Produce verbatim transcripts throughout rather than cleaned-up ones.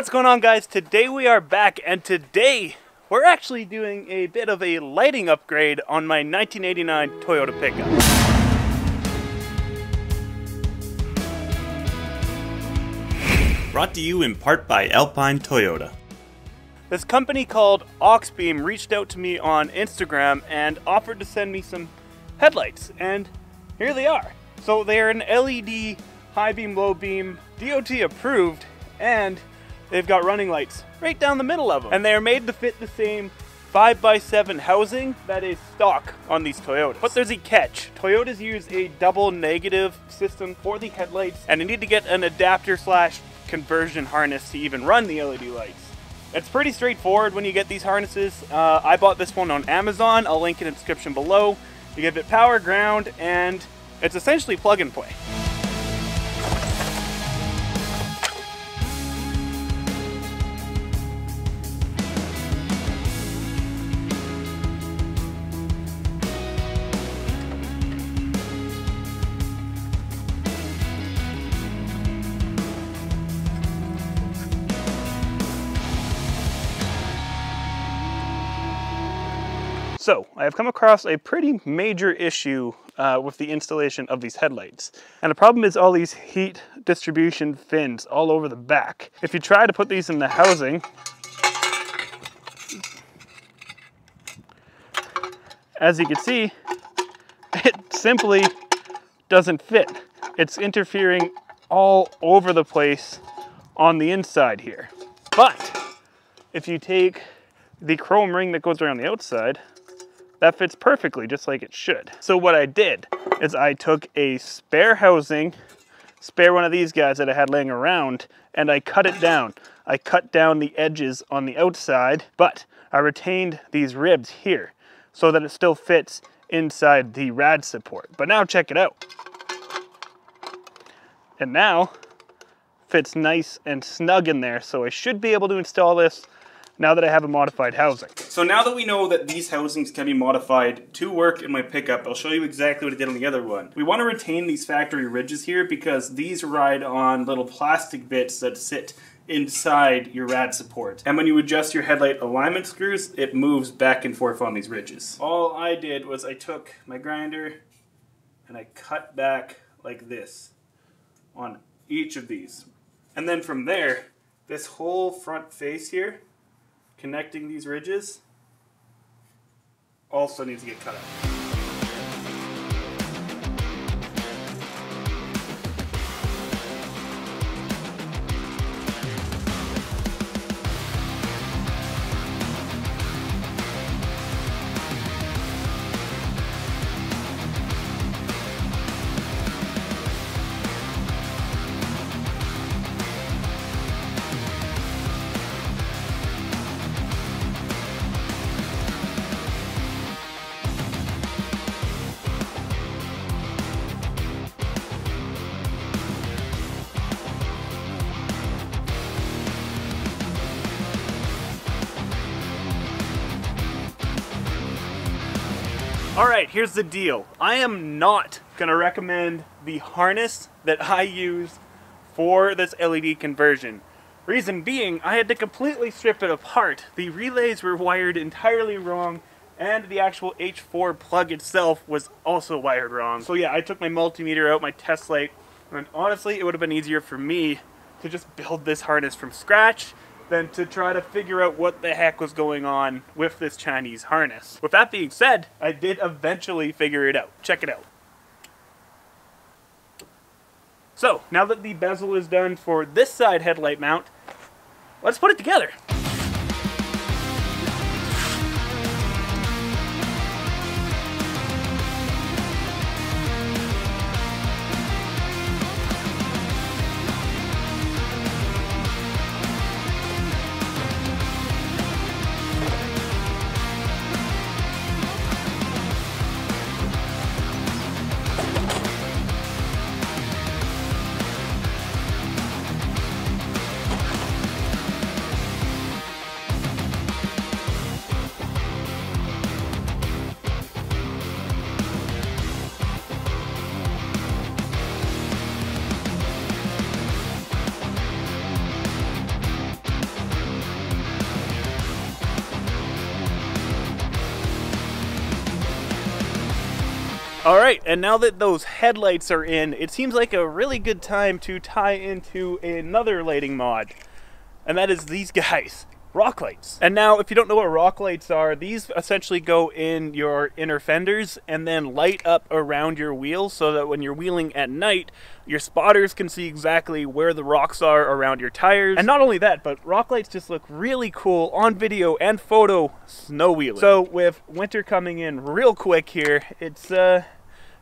What's going on, guys? Today we are back, and today we're actually doing a bit of a lighting upgrade on my nineteen eighty-nine Toyota pickup. Brought to you in part by Alpine Toyota. This company called Auxbeam reached out to me on Instagram and offered to send me some headlights, and here they are. So they are an L E D high beam, low beam, D O T approved, and they've got running lights right down the middle of them. And they are made to fit the same five by seven housing that is stock on these Toyotas. But there's a catch. Toyotas use a double negative system for the headlights, and you need to get an adapter slash conversion harness to even run the L E D lights. It's pretty straightforward when you get these harnesses. Uh, I bought this one on Amazon. I'll link it in the description below. You give it power, ground, and it's essentially plug and play. So I have come across a pretty major issue uh, with the installation of these headlights. And the problem is all these heat distribution fins all over the back. If you try to put these in the housing, as you can see, it simply doesn't fit. It's interfering all over the place on the inside here. But if you take the chrome ring that goes around the outside, that fits perfectly, just like it should. So what I did is I took a spare housing, spare one of these guys that I had laying around, and I cut it down. I cut down the edges on the outside, but I retained these ribs here so that it still fits inside the rad support. But now check it out. And now fits nice and snug in there, so I should be able to install this now that I have a modified housing. So now that we know that these housings can be modified to work in my pickup, I'll show you exactly what I did on the other one. We want to retain these factory ridges here because these ride on little plastic bits that sit inside your rad support. And when you adjust your headlight alignment screws, it moves back and forth on these ridges. All I did was I took my grinder and I cut back like this on each of these. And then from there, this whole front face here, connecting these ridges, also needs to get cut out. All right, here's the deal. I am not gonna recommend the harness that I used for this L E D conversion. Reason being, I had to completely strip it apart. The relays were wired entirely wrong, and the actual H four plug itself was also wired wrong. So yeah, I took my multimeter out, my test light, and honestly, it would have been easier for me to just build this harness from scratch than to try to figure out what the heck was going on with this Chinese harness. With that being said, I did eventually figure it out. Check it out. So, now that the bezel is done for this side headlight mount, let's put it together. All right, and now that those headlights are in, it seems like a really good time to tie into another lighting mod, and that is these guys, rock lights. And now, if you don't know what rock lights are, these essentially go in your inner fenders and then light up around your wheels so that when you're wheeling at night, your spotters can see exactly where the rocks are around your tires. And not only that, but rock lights just look really cool on video and photo snow wheeling. So with winter coming in real quick here, it's uh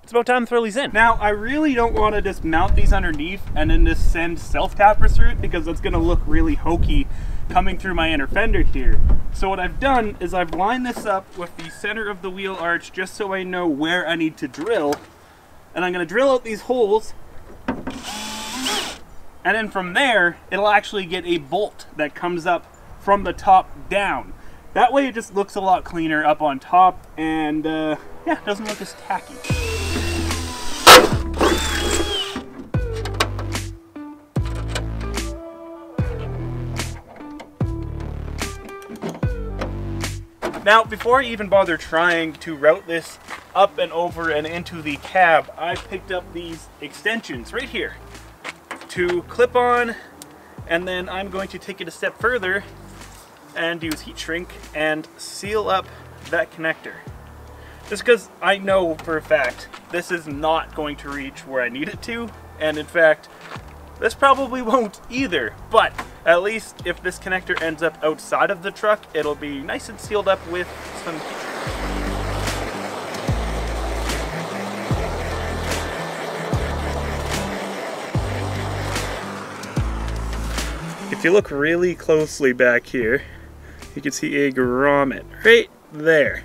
It's about time to throw these in. Now, I really don't want to just mount these underneath and then just send self-tappers through it, because that's going to look really hokey coming through my inner fender here. So what I've done is I've lined this up with the center of the wheel arch just so I know where I need to drill. And I'm going to drill out these holes. And then from there, it'll actually get a bolt that comes up from the top down. That way it just looks a lot cleaner up on top, and uh, yeah, doesn't look as tacky. Now, before I even bother trying to route this up and over and into the cab, I picked up these extensions right here to clip on, and then I'm going to take it a step further and use heat shrink and seal up that connector. Just because I know for a fact this is not going to reach where I need it to, and in fact, this probably won't either, but at least if this connector ends up outside of the truck, it'll be nice and sealed up with some heat. If you look really closely back here, you can see a grommet right there.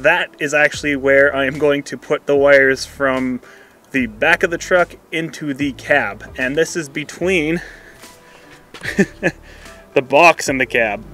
That is actually where I am going to put the wires from the back of the truck into the cab, and this is between the box and the cab.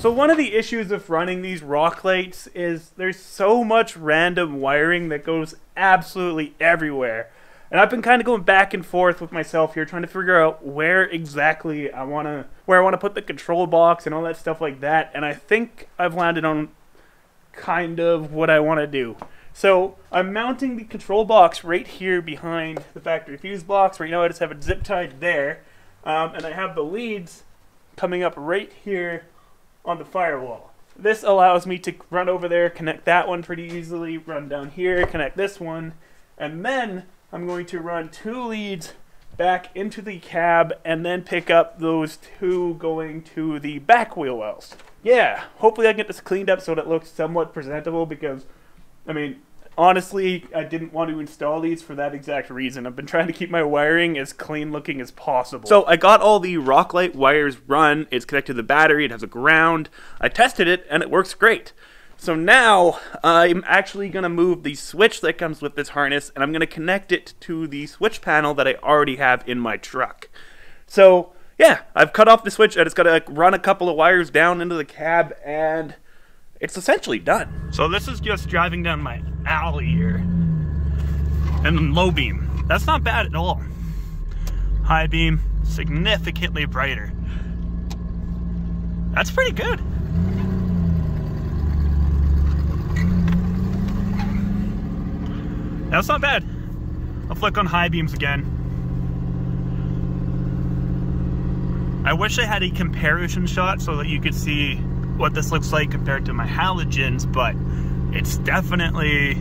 So one of the issues of running these rock lights is there's so much random wiring that goes absolutely everywhere. And I've been kind of going back and forth with myself here, trying to figure out where exactly I want to, where I want to put the control box and all that stuff like that. And I think I've landed on kind of what I want to do. So I'm mounting the control box right here behind the factory fuse box. Right now I just have it zip tied there. Um, and I have the leads coming up right here on the firewall. This allows me to run over there, connect that one pretty easily, run down here, connect this one, and then I'm going to run two leads back into the cab and then pick up those two going to the back wheel wells. Yeah, hopefully I get this cleaned up so that it looks somewhat presentable, because, I mean, honestly, I didn't want to install these for that exact reason. I've been trying to keep my wiring as clean looking as possible. So I got all the rock light wires run. It's connected to the battery. It has a ground. I tested it and it works great. So now I'm actually going to move the switch that comes with this harness, and I'm going to connect it to the switch panel that I already have in my truck. So yeah, I've cut off the switch. I just got to run a couple of wires down into the cab, and it's essentially done. So this is just driving down my alley here. And low beam. That's not bad at all. High beam, significantly brighter. That's pretty good. That's not bad. I'll flick on high beams again. I wish I had a comparison shot so that you could see what this looks like compared to my halogens, but it's definitely,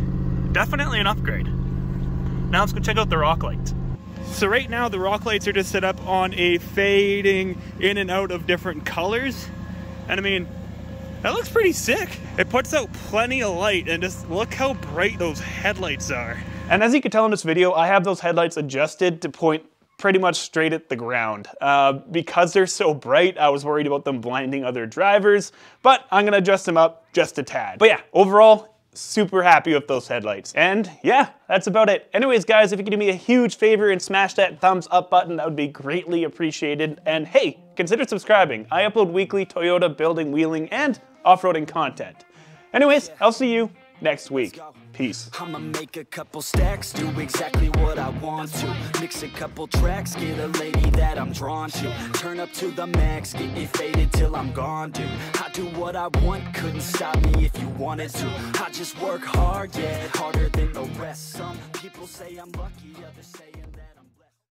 definitely an upgrade. Now let's go check out the rock lights. So right now the rock lights are just set up on a fading in and out of different colors. And I mean, that looks pretty sick. It puts out plenty of light, and just look how bright those headlights are. And as you can tell in this video, I have those headlights adjusted to point pretty much straight at the ground. Uh, because they're so bright, I was worried about them blinding other drivers, but I'm gonna adjust them up just a tad. But yeah, overall, super happy with those headlights. And yeah, that's about it. Anyways, guys, if you could do me a huge favor and smash that thumbs up button, that would be greatly appreciated. And hey, consider subscribing. I upload weekly Toyota building, wheeling, and off-roading content. Anyways, I'll see you next week. Peace. I'ma make a couple stacks, do exactly what I want to. Mix a couple tracks, get a lady that I'm drawn to. Turn up to the max, get it faded till I'm gone, dude. I do what I want, couldn't stop me if you wanted to. I just work hard, yeah, harder than the rest. Some people say I'm lucky, others saying that